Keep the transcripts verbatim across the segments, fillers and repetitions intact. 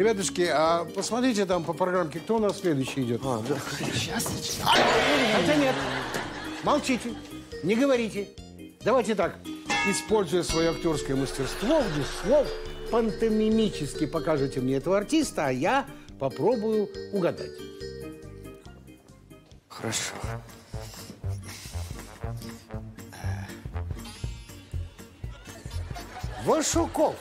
Ребятушки, а посмотрите там по программке, кто у нас следующий идет. А, да. Сейчас, сейчас. А, хотя нет. Молчите, не говорите. Давайте так. Используя свое актерское мастерство, без слов, пантомимически покажите мне этого артиста, а я попробую угадать. Хорошо. Вашуков.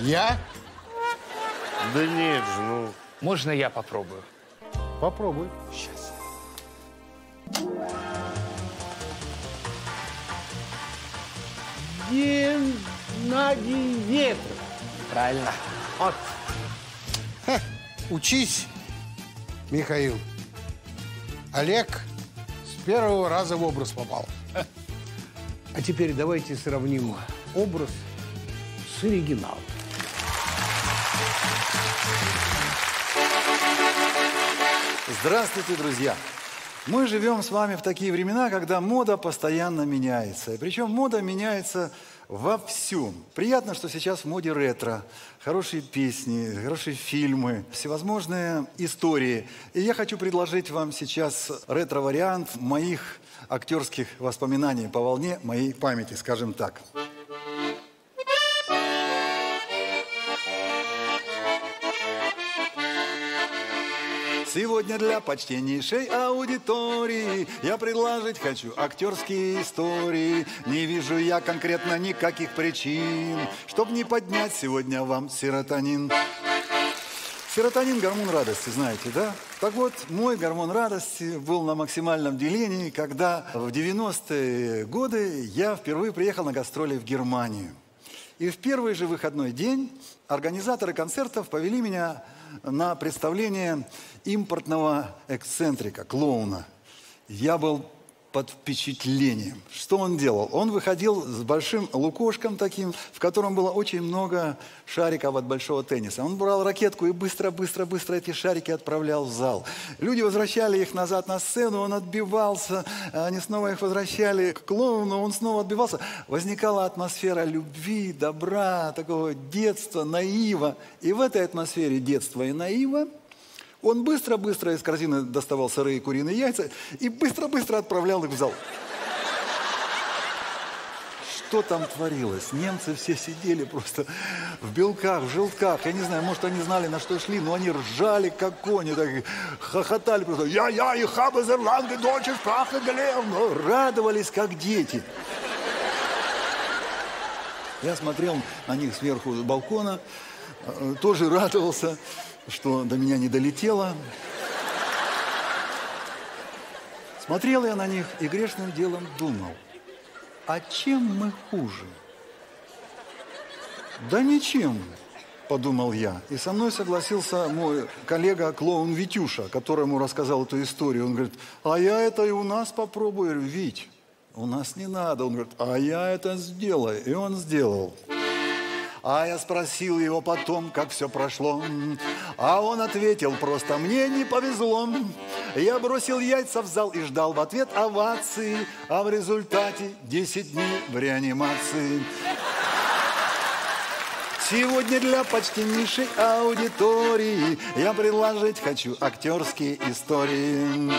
Я? Да нет же, ну... Можно я попробую? Попробуй. Сейчас. Геннадий Ветров. Правильно. Вот. Ха, учись, Михаил. Олег с первого раза в образ попал. А теперь давайте сравним образ с оригиналом. Здравствуйте, друзья! Мы живем с вами в такие времена, когда мода постоянно меняется. И причем мода меняется вовсю. Приятно, что сейчас в моде ретро. Хорошие песни, хорошие фильмы, всевозможные истории. И я хочу предложить вам сейчас ретро-вариант моих актерских воспоминаний по волне моей памяти, скажем так. Сегодня для почтеннейшей аудитории я предложить хочу актерские истории. Не вижу я конкретно никаких причин, чтоб не поднять сегодня вам серотонин. Серотонин – гормон радости, знаете, да? Так вот, мой гормон радости был на максимальном делении, когда в девяностые годы я впервые приехал на гастроли в Германию. И в первый же выходной день организаторы концертов повели меня на представление импортного эксцентрика, клоуна. Я был под впечатлением. Что он делал? Он выходил с большим лукошком таким, в котором было очень много шариков от большого тенниса. Он брал ракетку и быстро-быстро-быстро эти шарики отправлял в зал. Люди возвращали их назад на сцену, он отбивался, они снова их возвращали к клоуну, он снова отбивался. Возникала атмосфера любви, добра, такого детства, наива. И в этой атмосфере детства и наива он быстро-быстро из корзины доставал сырые куриные яйца и быстро-быстро отправлял их в зал. Что там творилось? Немцы все сидели просто в белках, в желтках. Я не знаю, может, они знали, на что шли, но они ржали, как кони, так хохотали просто. Я-я, и хаба зерланды, дочь, праха, галевно. Радовались, как дети. Я смотрел на них сверху с балкона, тоже радовался, что до меня не долетело. Смотрел я на них и грешным делом думал, а чем мы хуже? Да ничем, подумал я. И со мной согласился мой коллега-клоун Витюша, которому рассказал эту историю. Он говорит, а я это и у нас попробую. Я говорю, Вить, у нас не надо. Он говорит, а я это сделаю. И он сделал. А я спросил его потом, как все прошло. А он ответил, просто мне не повезло. Я бросил яйца в зал и ждал в ответ овации. А в результате десять дней в реанимации. Сегодня для почтеннейшей аудитории я предложить хочу актерские истории.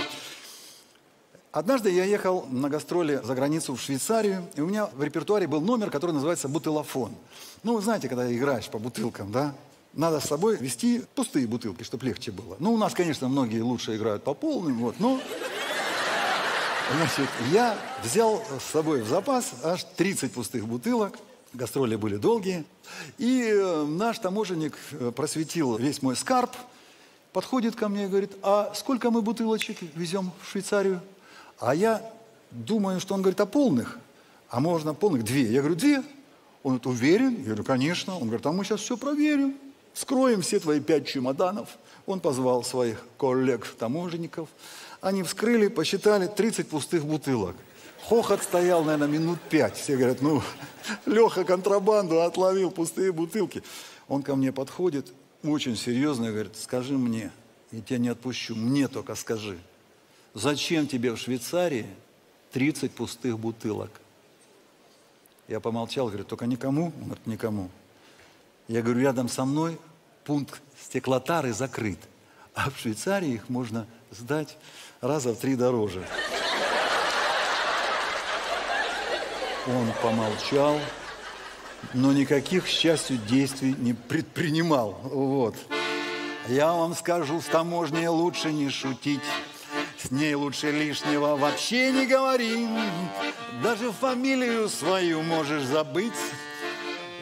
Однажды я ехал на гастроли за границу в Швейцарию, и у меня в репертуаре был номер, который называется «Бутылофон». Ну, вы знаете, когда играешь по бутылкам, да? Надо с собой вести пустые бутылки, чтобы легче было. Ну, у нас, конечно, многие лучше играют по полным, вот, но... Значит, я взял с собой в запас аж тридцать пустых бутылок. Гастроли были долгие. И наш таможенник просветил весь мой скарб, подходит ко мне и говорит, а сколько мы бутылочек везем в Швейцарию? А я думаю, что он говорит о полных, а можно полных две. Я говорю, две? Он говорит, уверен? Я говорю, конечно. Он говорит, а мы сейчас все проверим, вскроем все твои пять чемоданов. Он позвал своих коллег-таможенников. Они вскрыли, посчитали тридцать пустых бутылок. Хохот стоял, наверное, минут пять. Все говорят, ну, Леха контрабанду отловил, пустые бутылки. Он ко мне подходит, очень серьезно, и говорит, скажи мне, я тебя не отпущу, мне только скажи. Зачем тебе в Швейцарии тридцать пустых бутылок. Я помолчал, говорю, только никому? Он говорит, никому. Я говорю, рядом со мной пункт стеклотары закрыт, а в Швейцарии их можно сдать раза в три дороже. Он помолчал, но никаких, к счастью, действий не предпринимал. Вот. Я вам скажу, с таможней лучше не шутить, с ней лучше лишнего вообще не говори. Даже фамилию свою можешь забыть,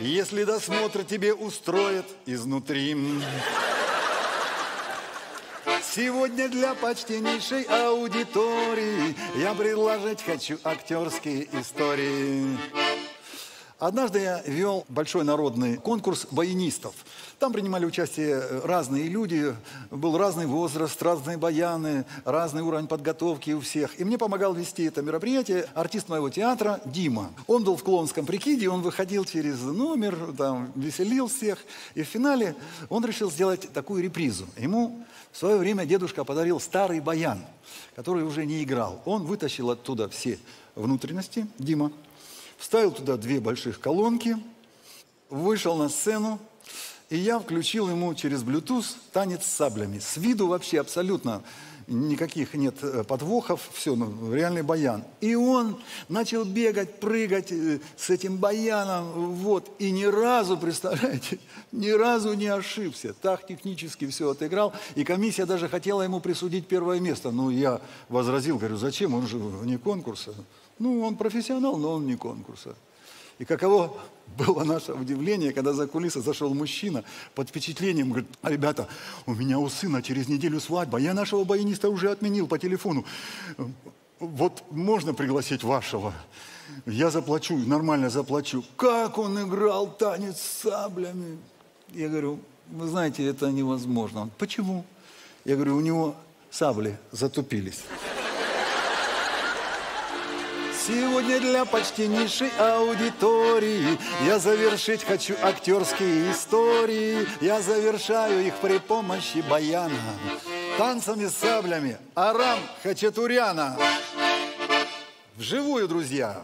если досмотр тебе устроят изнутри. Сегодня для почтеннейшей аудитории я предложить хочу актерские истории. Однажды я вел большой народный конкурс баянистов. Там принимали участие разные люди, был разный возраст, разные баяны, разный уровень подготовки у всех. И мне помогал вести это мероприятие артист моего театра Дима. Он был в клоунском прикиде, он выходил через номер, там, веселил всех. И в финале он решил сделать такую репризу. Ему в свое время дедушка подарил старый баян, который уже не играл. Он вытащил оттуда все внутренности, Дима. Вставил туда две больших колонки, вышел на сцену, и я включил ему через Bluetooth танец с саблями. С виду вообще абсолютно никаких нет подвохов, все, ну, реальный баян. И он начал бегать, прыгать с этим баяном, вот, и ни разу, представляете, ни разу не ошибся. Так технически все отыграл, и комиссия даже хотела ему присудить первое место. Ну, я возразил, говорю, зачем, он же вне конкурса. Ну, он профессионал, но он не конкурса. И каково было наше удивление, когда за кулисы зашел мужчина под впечатлением, говорит, а, ребята, у меня у сына через неделю свадьба, я нашего баяниста уже отменил по телефону. Вот можно пригласить вашего? Я заплачу, нормально заплачу. Как он играл танец с саблями? Я говорю, вы знаете, это невозможно. Он, почему? Я говорю, у него сабли затупились. Сегодня для почтеннейшей аудитории я завершить хочу актерские истории. Я завершаю их при помощи баяна, танцами с саблями Арам Хачатуряна. Вживую, друзья!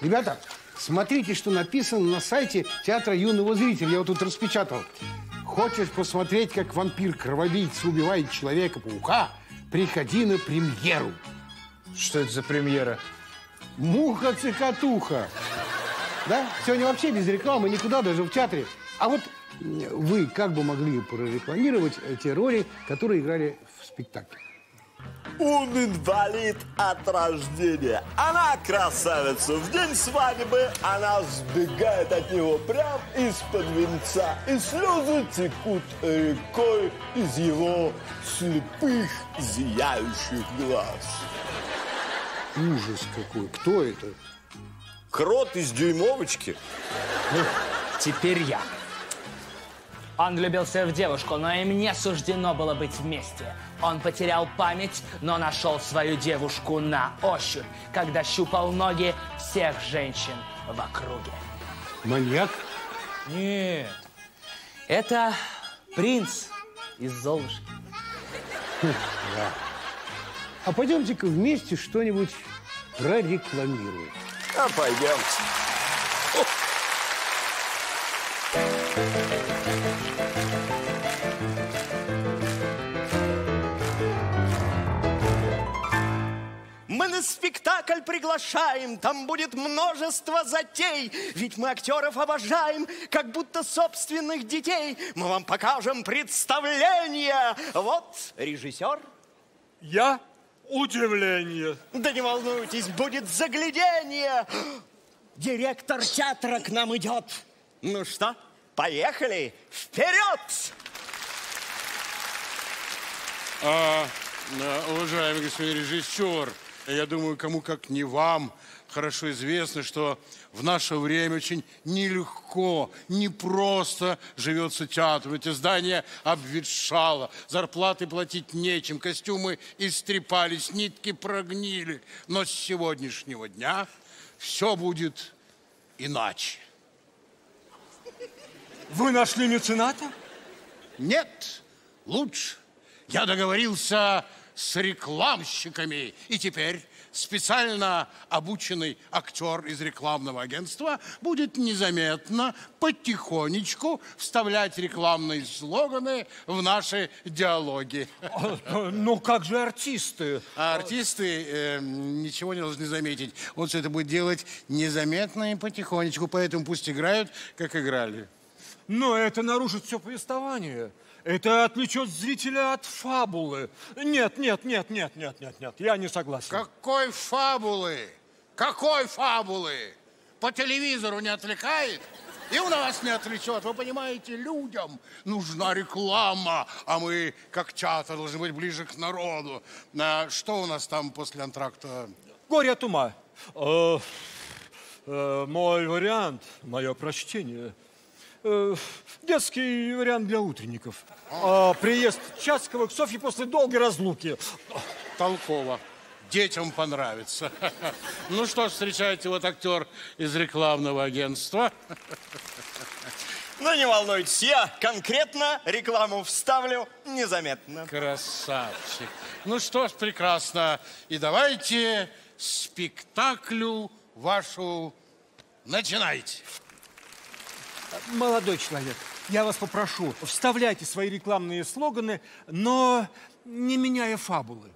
Ребята, смотрите, что написано на сайте Театра юного зрителя. Я вот тут распечатал. Хочешь посмотреть, как вампир-кровобийца убивает Человека-паука? Приходи на премьеру. Что это за премьера? Муха-цикатуха. Да? Сегодня вообще без рекламы, никуда, даже в театре. А вот вы как бы могли прорекламировать те роли, которые играли в спектакле? Он инвалид от рождения. Она красавица. В день свадьбы она сбегает от него прямо из-под венца. И слезы текут рекой из его слепых, зияющих глаз. Ужас какой. Кто это? Крот из дюймовочки. Теперь я. Он влюбился в девушку, но им не суждено было быть вместе. Он потерял память, но нашел свою девушку на ощупь, когда щупал ноги всех женщин в округе. Маньяк? Нет. Это принц из «Золушки». Да. А пойдемте-ка вместе что-нибудь прорекламируем. А пойдемте. Мы на спектакль приглашаем, там будет множество затей. Ведь мы актеров обожаем, как будто собственных детей. Мы вам покажем представление. Вот режиссер. Я удивление. Да не волнуйтесь, будет загляденье. Директор театра к нам идет. Ну что, поехали? Вперед! А, уважаемый господин режиссер, я думаю, кому как не вам хорошо известно, что в наше время очень нелегко, непросто живется театру. Эти здания обветшало, зарплаты платить нечем, костюмы истрепались, нитки прогнили. Но с сегодняшнего дня все будет иначе. Вы нашли мецената? Нет, лучше. Я договорился с рекламщиками, и теперь специально обученный актер из рекламного агентства будет незаметно, потихонечку вставлять рекламные слоганы в наши диалоги. Ну как же артисты? А артисты э, ничего не должны заметить. Он все это будет делать незаметно и потихонечку, поэтому пусть играют, как играли. Но это нарушит все повествование. Это отвлечет зрителя от фабулы. Нет, нет, нет, нет, нет, нет, нет, я не согласен. Какой фабулы? Какой фабулы? По телевизору не отвлекает? И у нас не отвлечет. Вы понимаете, людям нужна реклама, а мы, как театр, должны быть ближе к народу. А что у нас там после антракта? Горе от ума. Э, э, мой вариант, мое прочтение. Детский вариант для утренников. А, приезд Часковых к Софье после долгой разлуки. Толково. Детям понравится. Ну что ж, встречайте, вот актер из рекламного агентства. Ну не волнуйтесь, я конкретно рекламу вставлю незаметно. Красавчик. Ну что ж, прекрасно. И давайте спектаклю вашу начинайте. Молодой человек, я вас попрошу, вставляйте свои рекламные слоганы, но не меняя фабулы.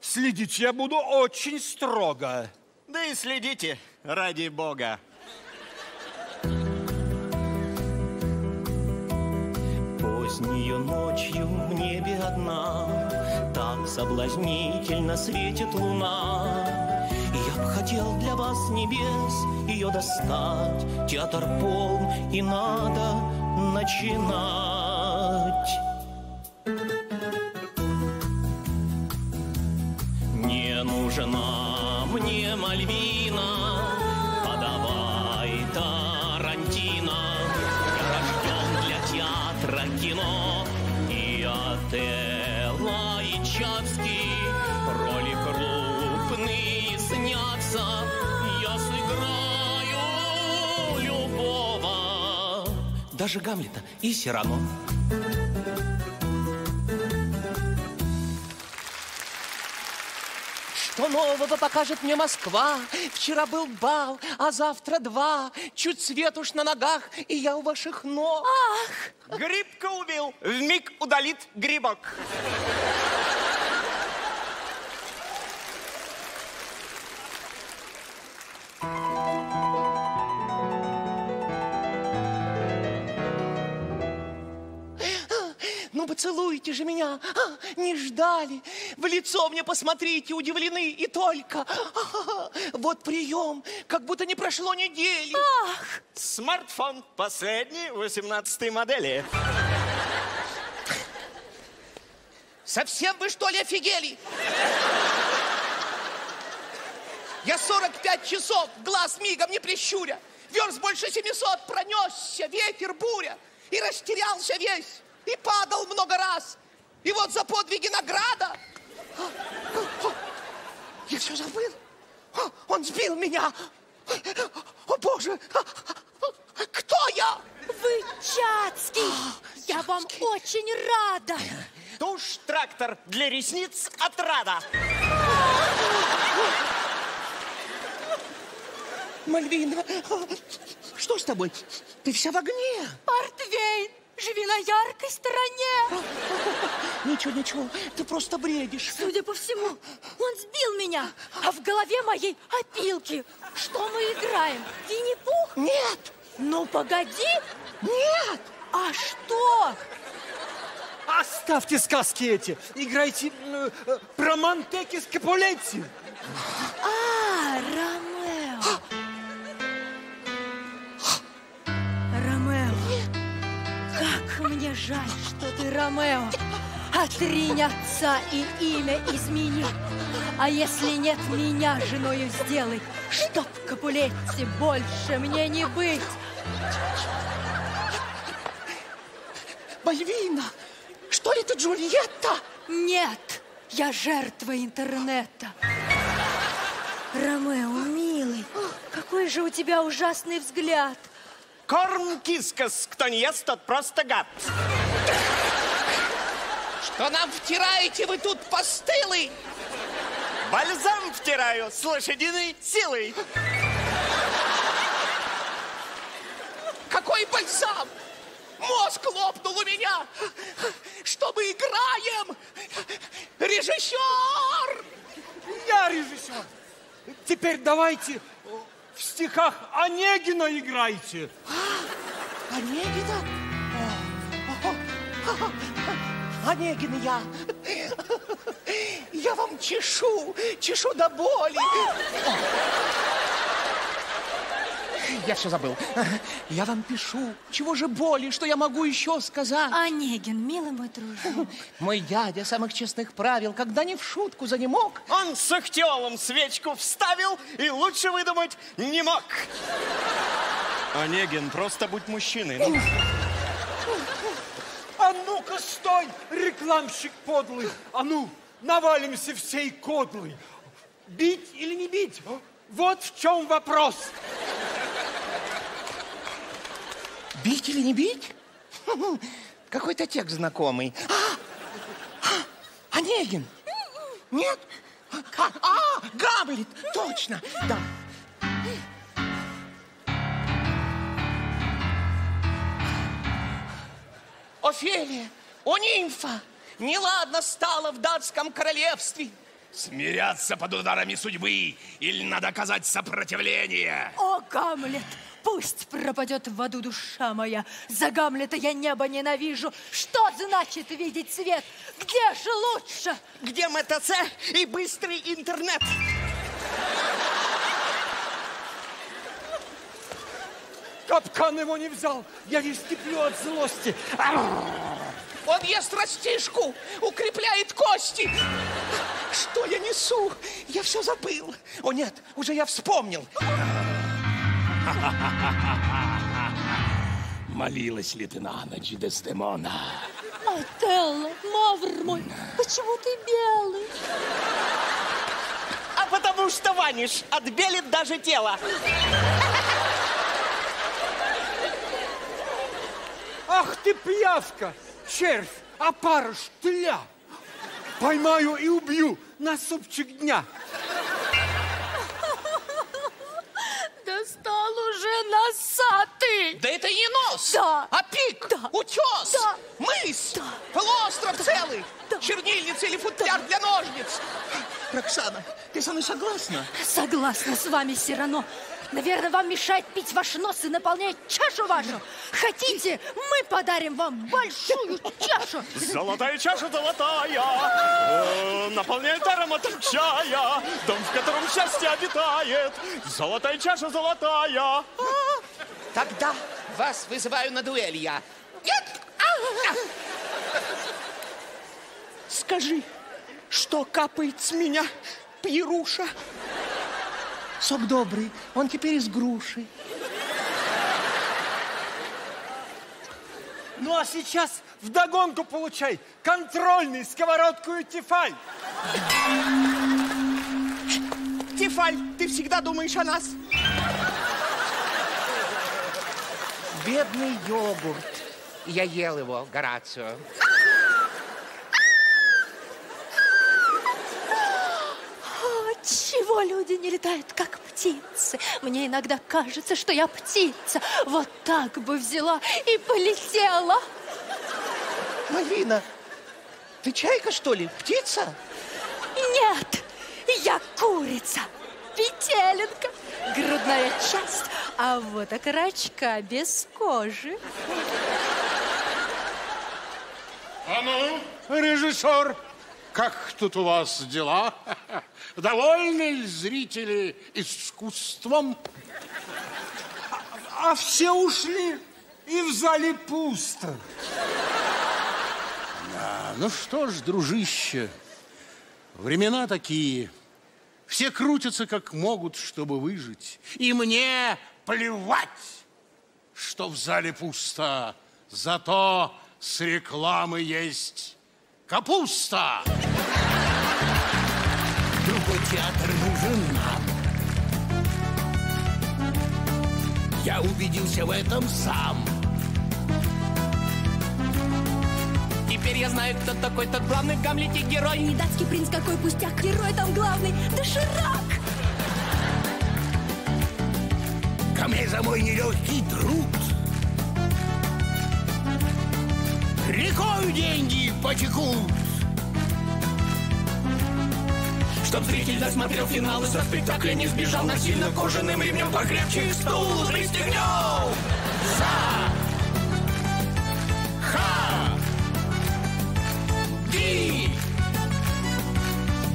Следить я буду очень строго. Да и следите, ради бога. Позднею ночью в небе одна, так соблазнительно светит луна. Я б хотел для вас небес ее достать. Театр полн, и надо начинать. Не нужна мне Мальвина, подавай Тарантино. Я рожден для театра, кино и Отелло, и Чацкий. Я сыграю любого, даже Гамлета и Сирано. Что нового покажет мне Москва? Вчера был бал, а завтра два. Чуть свет уж на ногах, и я у ваших ног. Ах! Грибка убил, вмиг удалит грибок. Ну, поцелуйте же меня, а, не ждали. В лицо мне посмотрите, удивлены и только. А-а-а. Вот прием, как будто не прошло недели. Ах! Смартфон последней восемнадцатой модели. Совсем вы, что ли, офигели? Я сорок пять часов, глаз мигом не прищуря, верст больше семисот, пронесся, ветер, буря, и растерялся весь, и падал много раз. И вот за подвиги награда. Я все забыл. Он сбил меня. О, Боже, кто я? Вы Чацкий. Я вам очень рада. Тушь-трактор для ресниц от Рада. Мальвина, что с тобой? Ты вся в огне. Портвейн, живи на яркой стороне. Ничего, ничего, ты просто бредишь. Судя по всему, он сбил меня. меня, а в голове моей опилки. Что мы играем? Винни-Пух? Нет. Ну, погоди. Нет. А что? Оставьте сказки эти. Играйте э, э, про Монтеки Скапулетти. А, Ромео. Ромео. Как мне жаль, что ты Ромео. Отринь отца и имя измени. А если нет, меня женою сделай, чтоб Капулетти больше мне не быть. Бальвина, что ли ты Джульетта? Нет, я жертва интернета. Ромео, милый, какой же у тебя ужасный взгляд. Корм кискас, кто не ест, тот просто гад. Что нам втираете вы тут, постылый? Бальзам втираю с лошадиной силой. Какой бальзам? Мозг лопнул у меня. Что мы играем? Режиссер! Я режиссер. Теперь давайте в стихах Онегина играйте. А, Онегина? О, о, о. Онегин я. Я вам чешу, чешу до боли. Я все забыл. Я вам пишу. Чего же боли, что я могу еще сказать? Онегин, милый мой дружок. Мой дядя самых честных правил, когда не в шутку за ним мог. Он с ахтиолом свечку вставил и лучше выдумать не мог. Онегин, просто будь мужчиной. Ну. А ну-ка, стой, рекламщик подлый. А ну, навалимся всей кодлой. Бить или не бить? Вот в чем вопрос. Бить или не бить? Какой-то текст знакомый. А, Онегин? Нет? А, а, Гамлет! Точно! Да. Офелия, о нимфа, неладно стало в датском королевстве. Смиряться под ударами судьбы или надо оказать сопротивление? О, Гамлет! Пусть пропадет в аду душа моя. За Гамлета я небо ненавижу. Что значит видеть свет? Где же лучше? Где МТЦ и быстрый интернет? Капкан его не взял. Я весь киплю от злости. Он ест растишку, укрепляет кости. Что я несу? Я все забыл. О нет, уже я вспомнил. Молилась ли ты на ночь, Дездемона? Отелло, мавр мой, почему ты белый? А потому что ванишь, отбелит даже тело. Ах ты пиявка, червь, опарыш, тля. Поймаю и убью на супчик дня. Стал уже носатый. Да это не нос, да. А пик, да. Утес, да. Мыс, да. Полуостров, да. Целый, да. Чернильница или футляр, да. Для ножниц. Роксана, ты со мной согласна? Согласна с вами, Сирано. Наверное, вам мешает пить ваш нос и наполнять чашу вашу. Хотите, мы подарим вам большую чашу. Золотая чаша, золотая, наполняет ароматом чая, дом, в котором счастье обитает. Золотая чаша, золотая. Тогда вас вызываю на дуэль я. Нет! Скажи, что капает с меня, Пьеруша? Сок добрый, он теперь из груши. Ну а сейчас вдогонку получай контрольный, сковородку и Тефаль. Тефаль, ты всегда думаешь о нас. Бедный йогурт. Я ел его, Горацио. Чего люди не летают, как птицы? Мне иногда кажется, что я птица. Вот так бы взяла и полетела. Мальвина, ты чайка, что ли? Птица? Нет, я кошка. шерсть, а вот окорочка без кожи. А ну, режиссер, как тут у вас дела? Довольны ли зрители искусством? А, а все ушли, и в зале пусто. Да, ну что ж, дружище, времена такие. Все крутятся как могут, чтобы выжить. И мне плевать, что в зале пусто. Зато с рекламы есть капуста. Другой театр нужен нам. Я убедился в этом сам. Теперь я знаю, кто такой тот главный в Гамлете герой. Не датский принц, какой пустяк, герой там главный, доширак. Ко мне за мой нелегкий труд рекою деньги потекут. Чтоб зритель досмотрел финал и со спектакля не сбежал, насильно кожаным ремнем покрепче и стул пристегнем. За!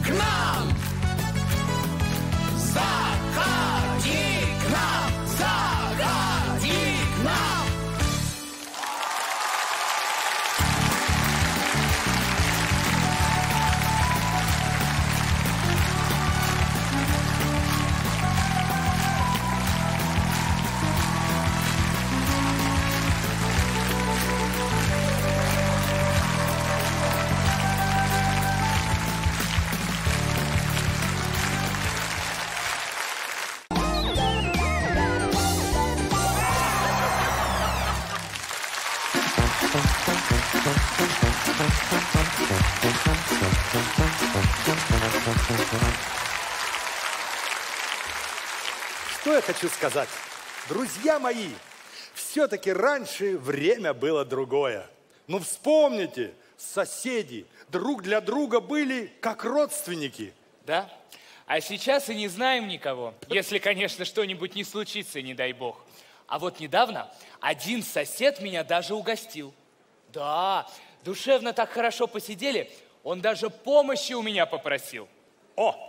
К нам! Заходи к нам! Заходи к нам! Что я хочу сказать, друзья мои, все-таки раньше время было другое. Ну вспомните, соседи друг для друга были как родственники. Да, а сейчас и не знаем никого, если, конечно, что-нибудь не случится, не дай бог. А вот недавно один сосед меня даже угостил. Да, душевно так хорошо посидели, он даже помощи у меня попросил. О!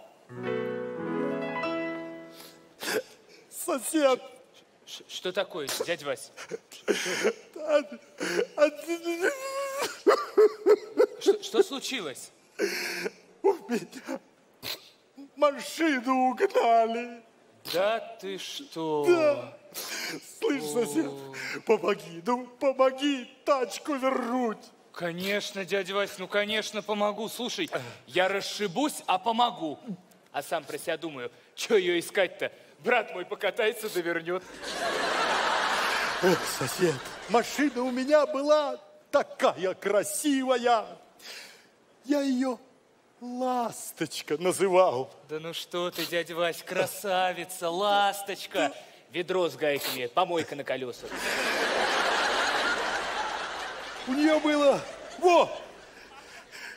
Сосед! Ш что такое, дядь Вася? Что, что случилось? У меня машину угнали. Да ты что? Да. Слышь, сосед, помоги, ну помоги тачку вернуть. Конечно, дядя Вась, ну конечно помогу. Слушай, я расшибусь, а помогу. А сам про себя думаю, что ее искать-то? Брат мой покатается, завернет. Ох, сосед, машина у меня была такая красивая. Я ее «Ласточка» называл. Да ну что ты, дядя Вась, красавица, ласточка. Ведро с гайками, помойка на колесах. У нее было, во,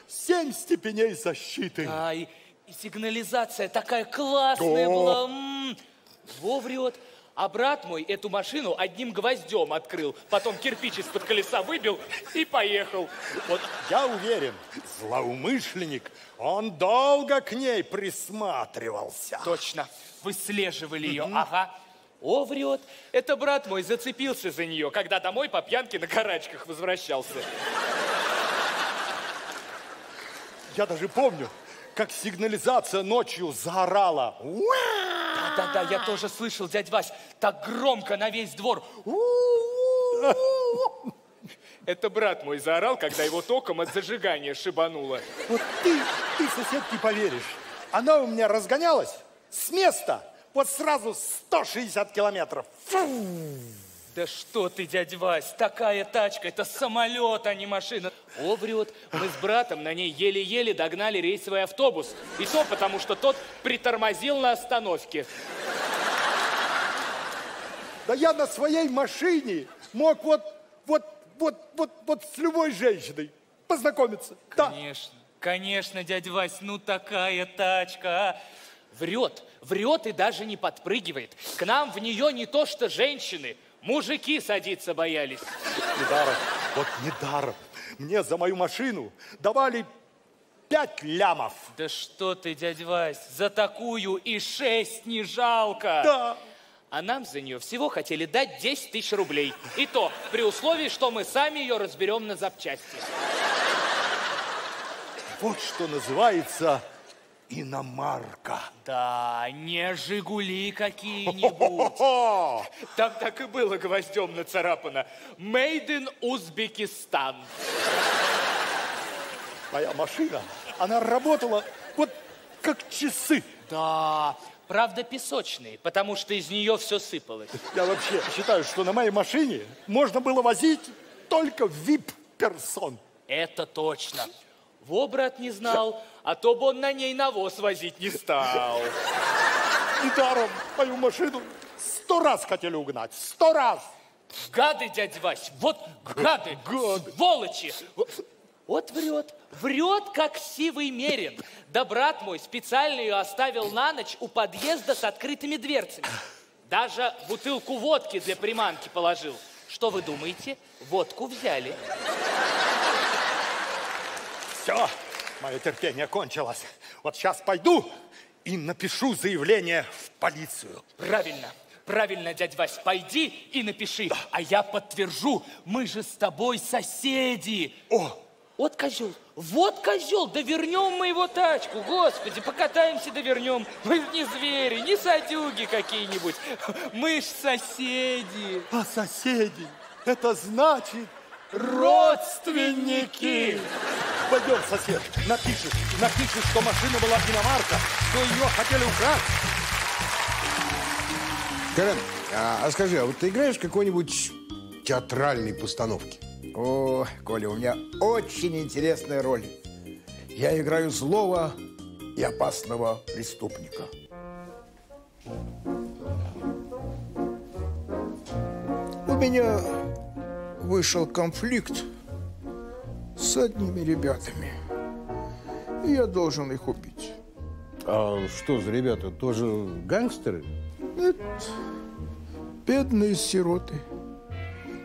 семь степеней защиты. А, и, и сигнализация такая классная, да, была. М-м, во, врет. А брат мой эту машину одним гвоздем открыл. Потом кирпич из-под колеса выбил и поехал. Вот я уверен, злоумышленник, он долго к ней присматривался. Точно, выслеживали ее, ага. О, врет. Это брат мой зацепился за нее, когда домой по пьянке на карачках возвращался. Я даже помню, как сигнализация ночью заорала. Да-да-да, я тоже слышал, дядь Вась, так громко на весь двор. Это брат мой заорал, когда его током от зажигания шибануло. Вот ты, ты, сосед, не поверишь. Она у меня разгонялась с места. Вот сразу сто шестьдесят километров. Фу. Да что ты, дядя Вась, такая тачка, это самолет, а не машина. О, врет. Мы с братом на ней еле-еле догнали рейсовый автобус. И то потому, что тот притормозил на остановке. Да я на своей машине мог вот, вот, вот, вот, вот с любой женщиной познакомиться. Конечно, да, конечно, дядя Вась, ну такая тачка, а. Врет, врет и даже не подпрыгивает. К нам в нее не то что женщины, мужики садиться боялись. Недаром, вот недаром. Мне за мою машину давали пять лямов. Да что ты, дядя Вась, за такую и шесть не жалко. Да. А нам за нее всего хотели дать десять тысяч рублей. И то при условии, что мы сами ее разберем на запчасти. Вот что называется... иномарка. Да, не «Жигули» какие-нибудь. Там так и было гвоздем нацарапано. Made in Узбекистан. Моя машина, она работала вот как часы. Да, правда песочные, потому что из нее все сыпалось. Я вообще считаю, что на моей машине можно было возить только ви ай пи-персон. Это точно. Во, брат, не знал, а то бы он на ней навоз возить не стал. И даром мою машину сто раз хотели угнать, сто раз. Гады, дядя Вась, вот гады, гады. Сволочи. Вот врет, врет, как сивый мерин. Да брат мой специально ее оставил на ночь у подъезда с открытыми дверцами. Даже бутылку водки для приманки положил. Что вы думаете? Водку взяли. Все, мое терпение кончилось. Вот сейчас пойду и напишу заявление в полицию. Правильно, правильно, дядь Вась, пойди и напиши. Да. А я подтвержу, мы же с тобой соседи. О! Вот козел, вот козел, да вернем мы его тачку, господи, покатаемся, да вернем. Мы же не звери, не садюги какие-нибудь, мы ж соседи. А соседи, это значит... родственники! Пойдем, сосед, напишешь, напишешь, что машина была иномарка, что ее хотели украсть. Карен, а, а скажи, а вот ты играешь в какой-нибудь театральной постановке? О, Коля, у меня очень интересная роль. Я играю злого и опасного преступника. У меня... вышел конфликт с одними ребятами. И я должен их убить. А что за ребята? Тоже гангстеры? Нет. Бедные сироты.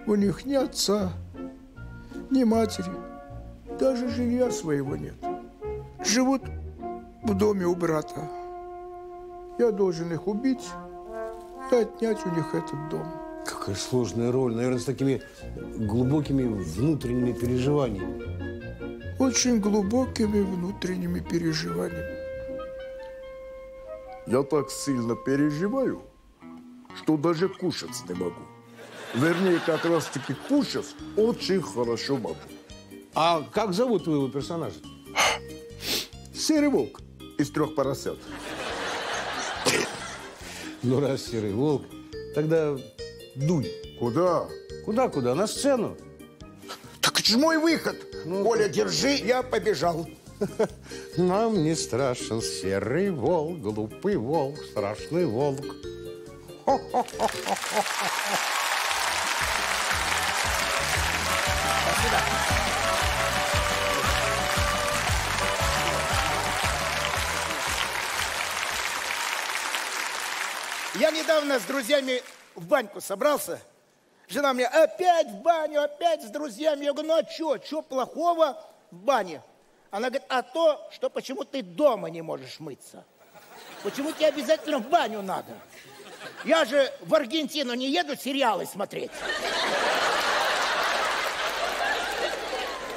У них ни отца, ни матери. Даже жилья своего нет. Живут в доме у брата. Я должен их убить и отнять у них этот дом. Какая сложная роль, наверное, с такими глубокими внутренними переживаниями. Очень глубокими внутренними переживаниями. Я так сильно переживаю, что даже кушать не могу. Вернее, как раз-таки кушать очень хорошо могу. А как зовут твоего персонажа? Серый волк из трех поросят. Ну, раз серый волк, тогда... дуй. Куда? Куда-куда? На сцену. Так это же мой выход. Ну, Коля, держи, я побежал. Нам не страшен серый волк, глупый волк, страшный волк. Я недавно с друзьями в баньку собрался. Жена мне: опять в баню, опять с друзьями. Я говорю: ну а чё, чё плохого в бане? Она говорит: а то, что почему ты дома не можешь мыться. Почему тебе обязательно в баню надо? Я же в Аргентину не еду сериалы смотреть.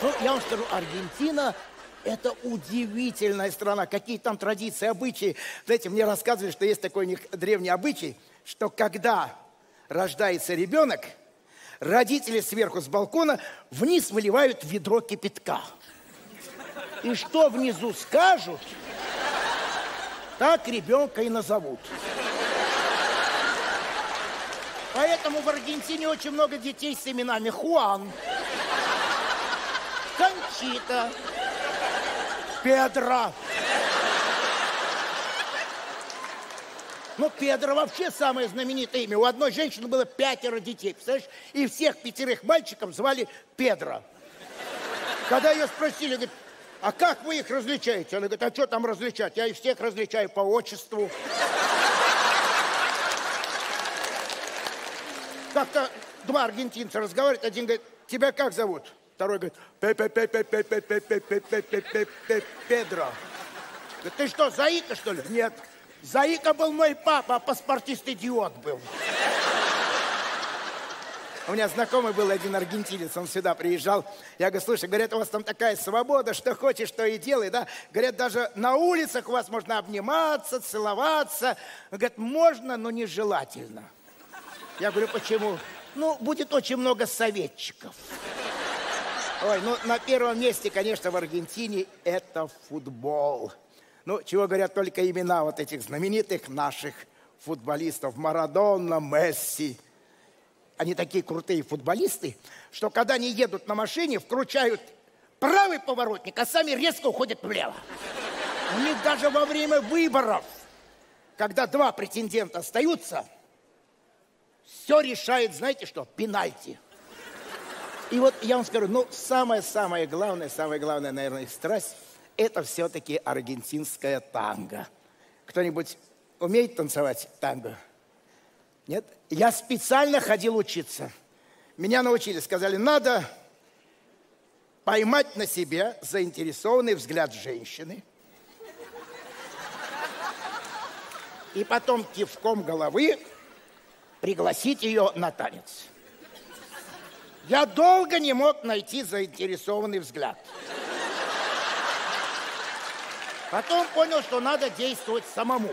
Ну, я вам скажу, Аргентина — это удивительная страна. Какие там традиции, обычаи. Знаете, мне рассказывали, что есть такой у них древний обычай, что когда рождается ребенок, родители сверху с балкона вниз выливают ведро кипятка. И что внизу скажут, так ребенка и назовут. Поэтому в Аргентине очень много детей с именами Хуан, Кончита, Педро. Ну, Педро вообще самое знаменитое имя. У одной женщины было пятеро детей, представляешь? И всех пятерых мальчиков звали Педро. Когда ее спросили, говорит: а как вы их различаете? Она говорит, а что там различать? Я их всех различаю по отчеству. Как-то два аргентинца разговаривают, один говорит, тебя как зовут? Второй говорит, Педро. Ты что, заика, что ли? Нет. Заика был мой папа, а паспортист идиот был. У меня знакомый был один аргентинец, он сюда приезжал. Я говорю, слушай, говорят, у вас там такая свобода, что хочешь, что и делай, да? Говорят, даже на улицах у вас можно обниматься, целоваться. Он говорит, можно, но нежелательно. Я говорю, почему? Ну, будет очень много советчиков. Ой, ну, на первом месте, конечно, в Аргентине это футбол. Ну, чего говорят только имена вот этих знаменитых наших футболистов. Марадонна, Месси. Они такие крутые футболисты, что когда они едут на машине, вкручают правый поворотник, а сами резко уходят влево. У них даже во время выборов, когда два претендента остаются, все решает, знаете что, пенальти. И вот я вам скажу, ну, самое-самое главное, самое главное, наверное, их страсть, это все-таки аргентинское танго. Кто-нибудь умеет танцевать танго? Нет? Я специально ходил учиться. Меня научили, сказали, надо поймать на себе заинтересованный взгляд женщины. И потом кивком головы пригласить ее на танец. Я долго не мог найти заинтересованный взгляд. Потом понял, что надо действовать самому.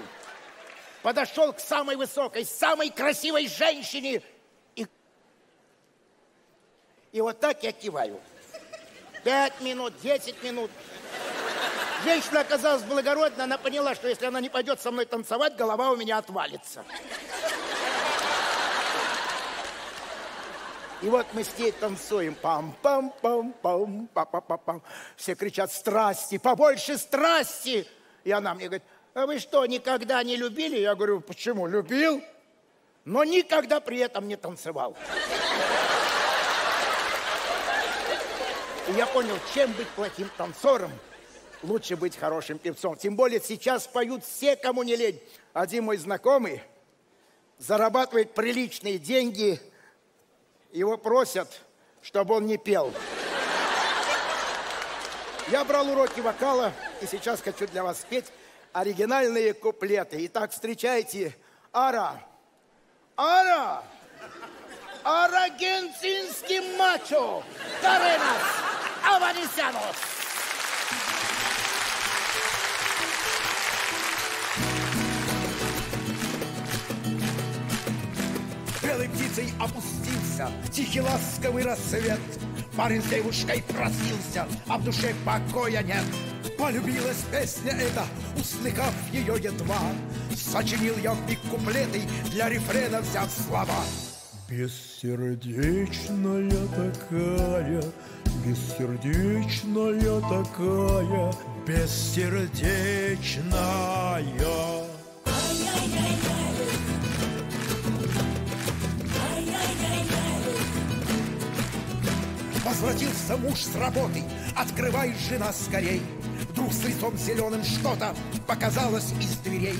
Подошел к самой высокой, самой красивой женщине. И, и вот так я киваю. Пять минут, десять минут. Женщина оказалась благородна, она поняла, что если она не пойдет со мной танцевать, голова у меня отвалится. И вот мы с ней танцуем. Пам-пам-пам-пам, па-па-па-пам. Все кричат, страсти, побольше страсти. И она мне говорит, а вы что, никогда не любили? Я говорю, почему? Любил, но никогда при этом не танцевал. И я понял, чем быть плохим танцором, лучше быть хорошим певцом. Тем более сейчас поют все, кому не лень. Один мой знакомый зарабатывает приличные деньги. Его просят, чтобы он не пел. Я брал уроки вокала, и сейчас хочу для вас спеть оригинальные куплеты. Итак, встречайте. Ара. Ара. Аргентинский мачо. Каренас. Аванесянос. Белой птицей опустился тихий ласковый рассвет. Парень с девушкой просился, а в душе покоя нет. Полюбилась песня эта, услыхав ее едва, сочинил я в миг куплеты, для рефрена взяв слова. Бессердечная такая, бессердечная такая, бессердечная. Возвратился муж с работы, открывай, жена, скорей. Вдруг с лицом зеленым что-то показалось из дверей.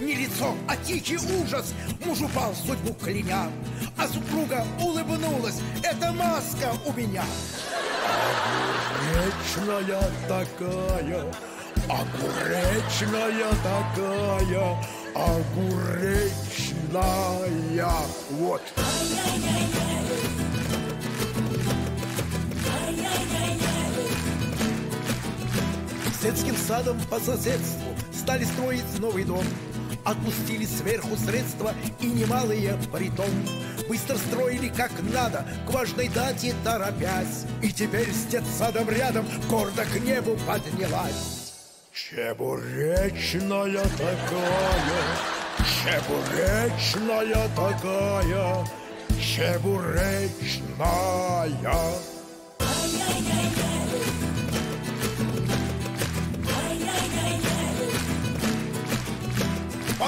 Не лицо, а тихий ужас, муж упал, судьбу кляня. А супруга улыбнулась, это маска у меня. Огуречная такая, огуречная такая, огуречная. Вот. С детским садом по соседству стали строить новый дом. Отпустили сверху средства и немалые притом. Быстро строили как надо, к важной дате торопясь. И теперь с детсадом рядом гордо к небу поднялась. Чебуречная такая, чебуречная такая, чебуречная.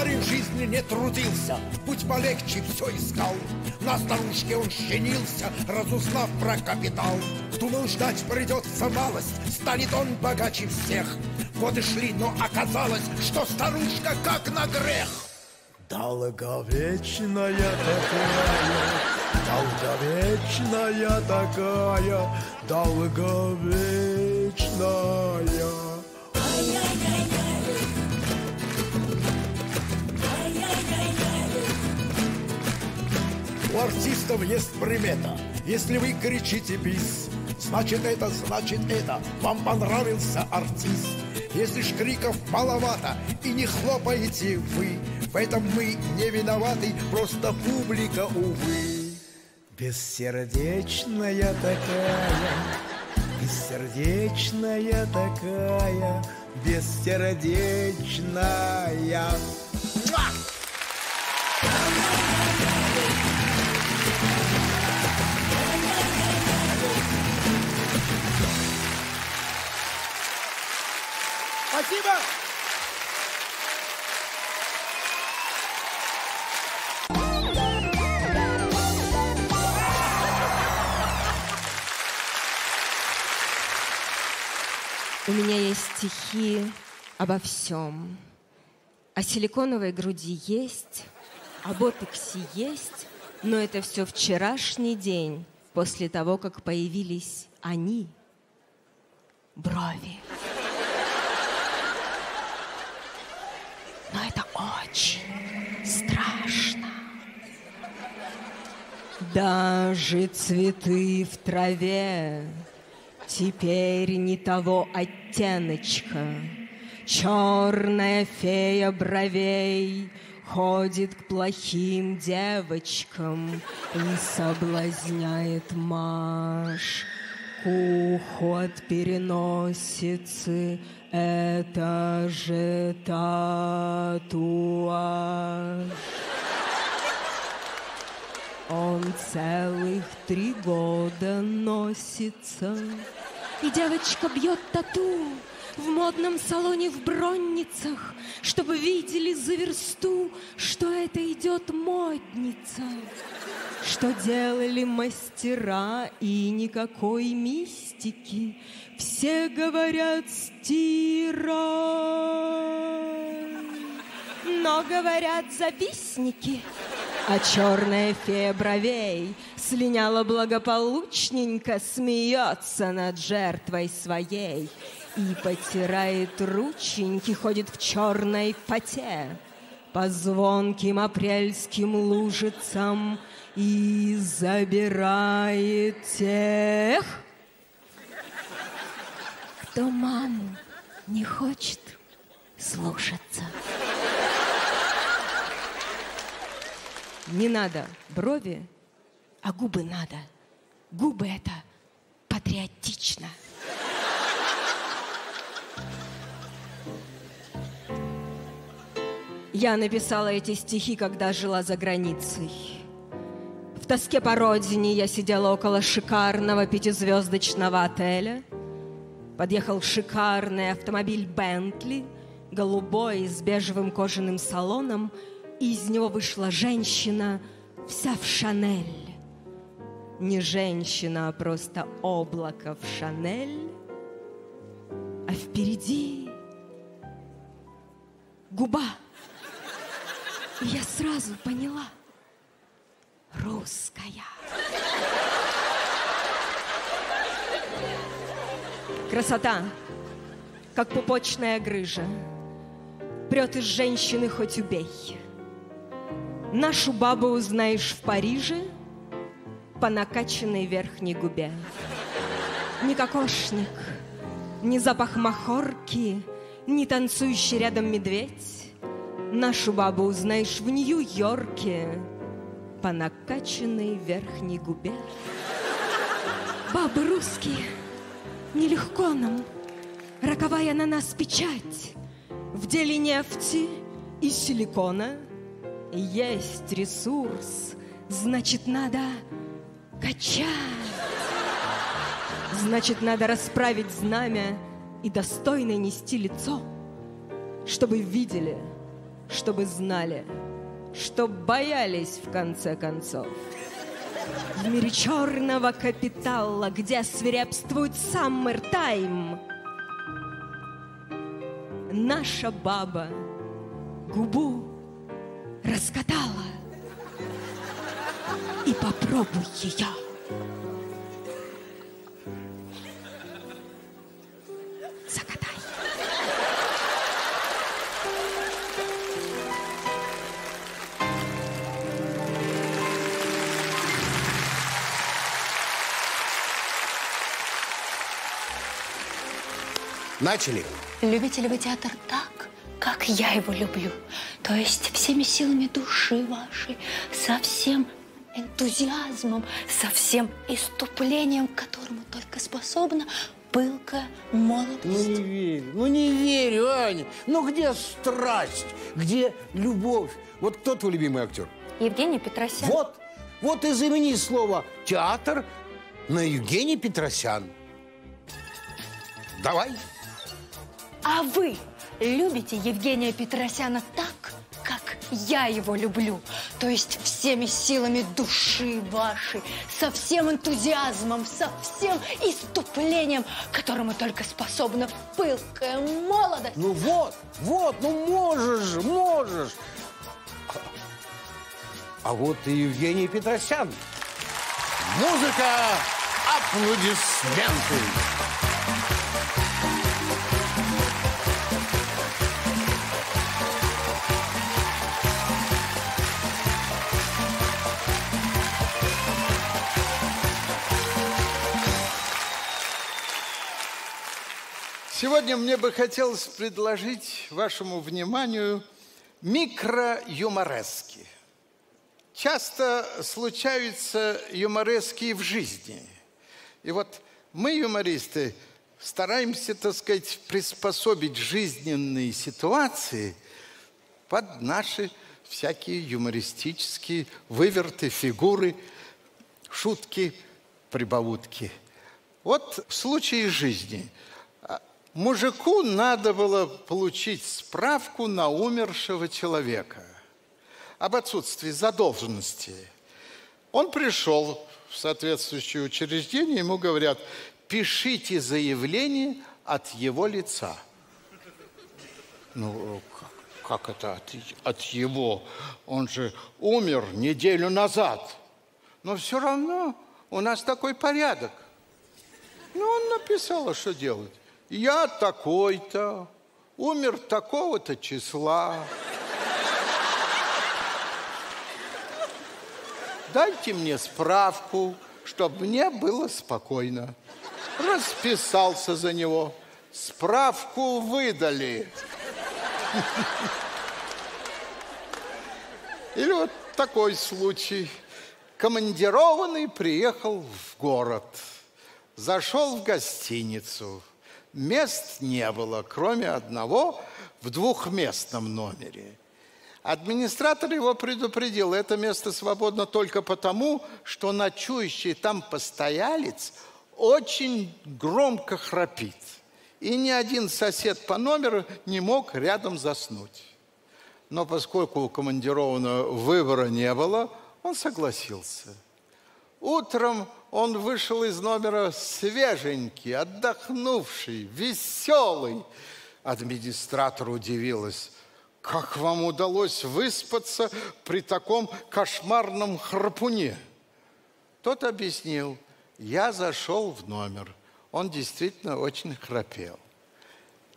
Парень в жизни не трудился, путь полегче все искал. На старушке он щенился, разузнав про капитал. Думал, ждать придется малость, станет он богаче всех. Годы шли, но оказалось, что старушка как на грех. Долговечная такая, долговечная такая, долговечная. У артистов есть примета. Если вы кричите бис, значит это, значит это, вам понравился артист. Если ж криков маловато и не хлопаете вы, в этом мы не виноваты, просто публика, увы. Бессердечная такая, бессердечная такая, бессердечная. Спасибо! У меня есть стихи обо всем. О силиконовой груди есть, о ботоксе есть, но это все вчерашний день, после того, как появились они, брови. Но это очень страшно. Даже цветы в траве теперь не того оттеночка. Черная фея бровей ходит к плохим девочкам и соблазняет Маш. Куху от переносицы, это же татуаж. Он целых три года носится. И девочка бьет тату в модном салоне в Бронницах, чтобы видели за версту, что это идет модница. Что делали мастера и никакой мистики. Все говорят стирай, но говорят записники. А черная фея бровей слиняла благополучненько, смеется над жертвой своей и потирает рученьки, ходит в черной поте по звонким апрельским лужицам и забирает тех, кто маму не хочет слушаться. Не надо брови, а губы надо. Губы — это патриотично. Я написала эти стихи, когда жила за границей. В тоске по родине я сидела около шикарного пятизвездочного отеля. Подъехал шикарный автомобиль «Бентли», голубой, с бежевым кожаным салоном, и из него вышла женщина вся в «Шанель». Не женщина, а просто облако в «Шанель». А впереди губа. И я сразу поняла: русская. Красота, как пупочная грыжа, прет из женщины хоть убей. Нашу бабу узнаешь в Париже по накачанной верхней губе. Ни кокошник, ни запах махорки, ни танцующий рядом медведь. Нашу бабу узнаешь в Нью-Йорке по накачанной верхней губе. Бабы русские, нелегко нам, роковая на нас печать. В деле нефти и силикона есть ресурс, значит, надо качать. Значит, надо расправить знамя и достойно нести лицо, чтобы видели, чтобы знали, что боялись в конце концов. В мире черного капитала, где свирепствует саммертайм, наша баба губу раскатала. И попробуй ее. Закатай. Начали. Любите ли вы театр так, как я его люблю? То есть всеми силами души вашей, совсем энтузиазмом, со всем иступлением, к которому только способна пылкая молодость. Ну не верю, ну не верю, Аня. Ну где страсть, где любовь? Вот кто твой любимый актер? Евгений Петросян. Вот, вот и замени слово «театр» на Евгений Петросян. Давай. А вы любите Евгения Петросяна так, как я его люблю, то есть всеми силами души вашей, со всем энтузиазмом, со всем иступлением, которому только способна пылкая молодость. Ну вот, вот, ну можешь же, можешь. А, а вот и Евгений Петросян. Музыка, аплодисменты. Сегодня мне бы хотелось предложить вашему вниманию микро-юморески. Часто случаются юморески в жизни. И вот мы, юмористы, стараемся, так сказать, приспособить жизненные ситуации под наши всякие юмористические выверты, фигуры, шутки, прибаутки. Вот в случае жизни. Мужику надо было получить справку на умершего человека об отсутствии задолженности. Он пришел в соответствующее учреждение, ему говорят: пишите заявление от его лица. Ну, как, как это от, от его? Он же умер неделю назад. Но все равно у нас такой порядок. Ну, он написал, а что делать? Я такой-то, умер такого-то числа. Дайте мне справку, чтобы мне было спокойно. Расписался за него. Справку выдали. Или вот такой случай. Командированный приехал в город. Зашел в гостиницу. Мест не было, кроме одного в двухместном номере. Администратор его предупредил, это место свободно только потому, что ночующий там постоялец очень громко храпит. И ни один сосед по номеру не мог рядом заснуть. Но поскольку у командированного выбора не было, он согласился. Утром он вышел из номера свеженький, отдохнувший, веселый. Администратор удивилась. Как вам удалось выспаться при таком кошмарном храпуне? Тот объяснил. Я зашел в номер. Он действительно очень храпел.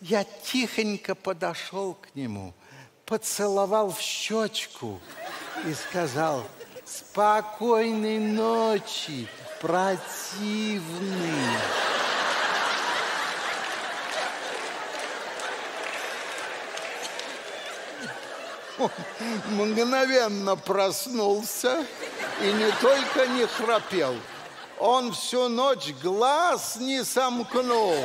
Я тихонько подошел к нему, поцеловал в щечку и сказал: спокойной ночи, противный. Он мгновенно проснулся и не только не храпел, он всю ночь глаз не сомкнул.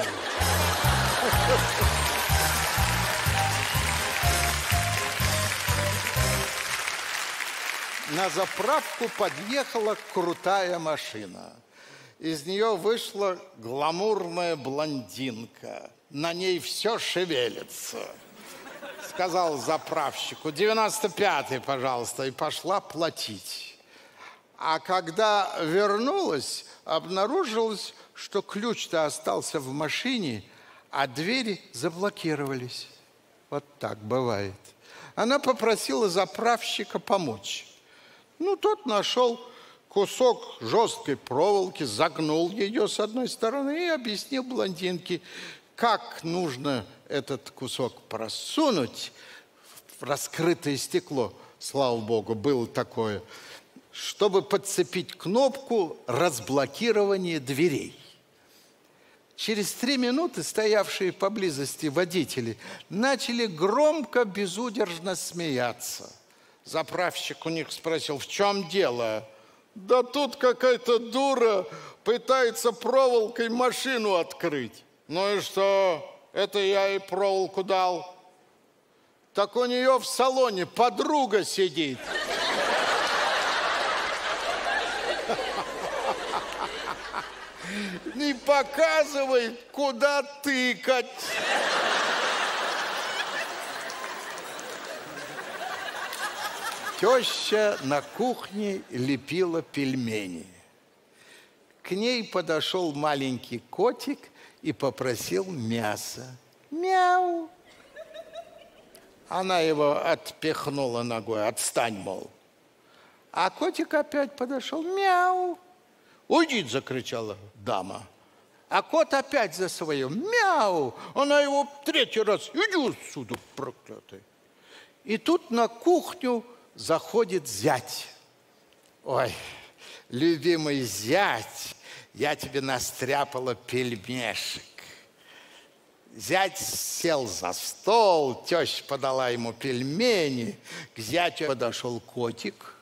На заправку подъехала крутая машина. Из нее вышла гламурная блондинка. На ней все шевелится. сказал заправщику, девяносто пятый, пожалуйста, и пошла платить. А когда вернулась, обнаружилось, что ключ-то остался в машине, а двери заблокировались. Вот так бывает. Она попросила заправщика помочь. Ну, тот нашел кусок жесткой проволоки, загнул ее с одной стороны и объяснил блондинке, как нужно этот кусок просунуть в раскрытое стекло. Слава богу, было такое. Чтобы подцепить кнопку разблокирования дверей. Через три минуты стоявшие поблизости водители начали громко, безудержно смеяться. Заправщик у них спросил, в чем дело? Да тут какая-то дура пытается проволокой машину открыть. Ну и что? Это я ей проволоку дал. Так у нее в салоне подруга сидит. Не показывай, куда тыкать. Теща на кухне лепила пельмени. К ней подошел маленький котик и попросил мяса. Мяу. Она его отпихнула ногой. Отстань, мол. А котик опять подошел. Мяу. Уйди, закричала дама. А кот опять за свое. Мяу. Она его в третий раз. Иди отсюда, проклятый. И тут на кухню заходит зять. Ой, любимый зять, я тебе настряпала пельмешек. Зять сел за стол, теща подала ему пельмени. К зятю подошел котик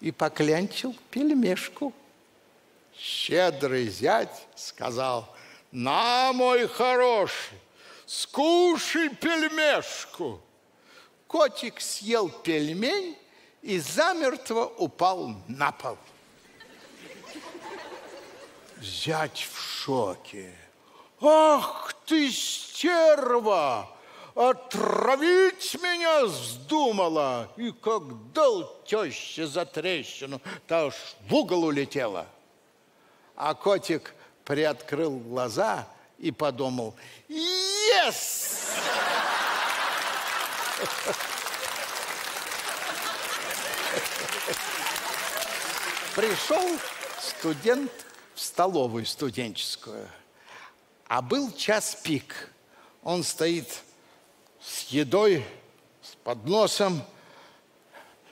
и поклянчил пельмешку. Щедрый зять сказал, на, мой хороший, скушай пельмешку. Котик съел пельмень и замертво упал на пол. Зять в шоке. Ах ты, стерва, отравить меня вздумала. И как дал теща за трещину, та уж в угол улетела. А котик приоткрыл глаза и подумал, «Ес!» Пришел студент в столовую студенческую, а был час пик. Он стоит с едой, с подносом,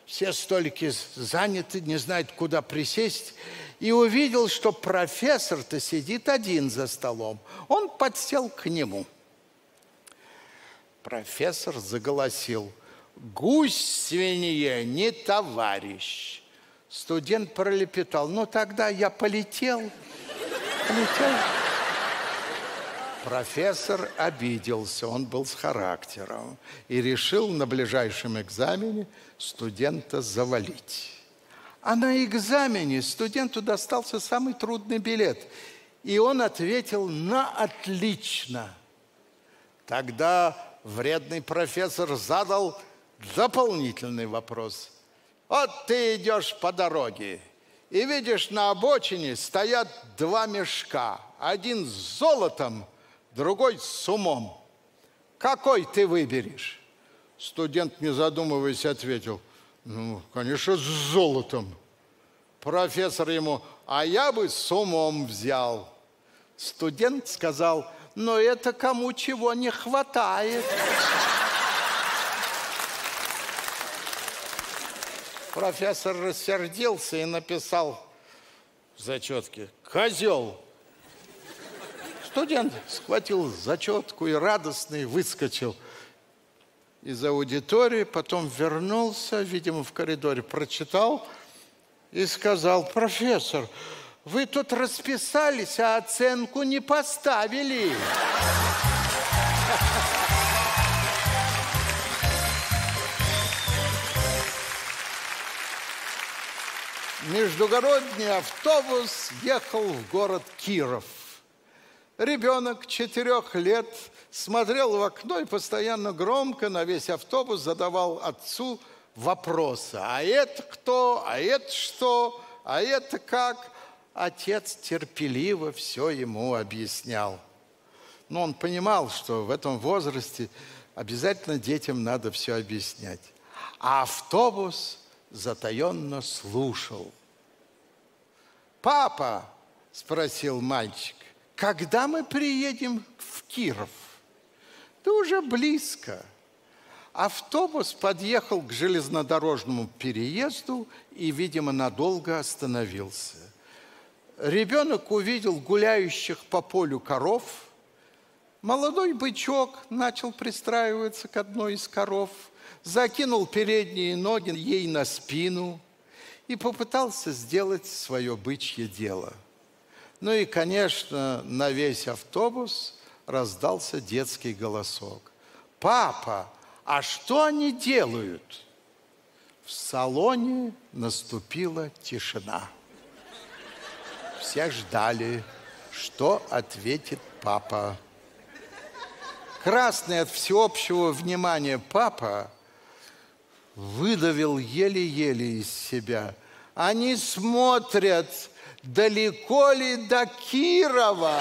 все столики заняты, не знает, куда присесть. И увидел, что профессор-то сидит один за столом. Он подсел к нему. Профессор заголосил. Гусь свинье, не товарищ. Студент пролепетал. Ну тогда я полетел. Полетел. Профессор обиделся, он был с характером. И решил на ближайшем экзамене студента завалить. А на экзамене студенту достался самый трудный билет. И он ответил на отлично. Тогда вредный профессор задал дополнительный вопрос. Вот ты идешь по дороге и видишь, на обочине стоят два мешка. Один с золотом, другой с умом. Какой ты выберешь? Студент, не задумываясь, ответил. Ну, конечно, с золотом. Профессор ему, а я бы с умом взял. Студент сказал, но это кому чего не хватает. Профессор рассердился и написал в зачетке, козел. Студент схватил зачетку и радостный выскочил из аудитории, потом вернулся, видимо, в коридоре прочитал и сказал, профессор, вы тут расписались, а оценку не поставили. Междугородний автобус ехал в город Киров. Ребенок четырех лет смотрел в окно и постоянно громко на весь автобус задавал отцу вопросы. А это кто? А это что? А это как? Отец терпеливо все ему объяснял. Но он понимал, что в этом возрасте обязательно детям надо все объяснять. А автобус затаенно слушал. «Папа, – спросил мальчик, – когда мы приедем в Киров?» «Да уже близко». Автобус подъехал к железнодорожному переезду и, видимо, надолго остановился. Ребенок увидел гуляющих по полю коров. Молодой бычок начал пристраиваться к одной из коров, закинул передние ноги ей на спину и попытался сделать свое бычье дело. Ну и, конечно, на весь автобус раздался детский голосок. «Папа, а что они делают?» В салоне наступила тишина. Все ждали, что ответит папа. Красный от всеобщего внимания папа выдавил еле-еле из себя. Они смотрят, далеко ли до Кирова.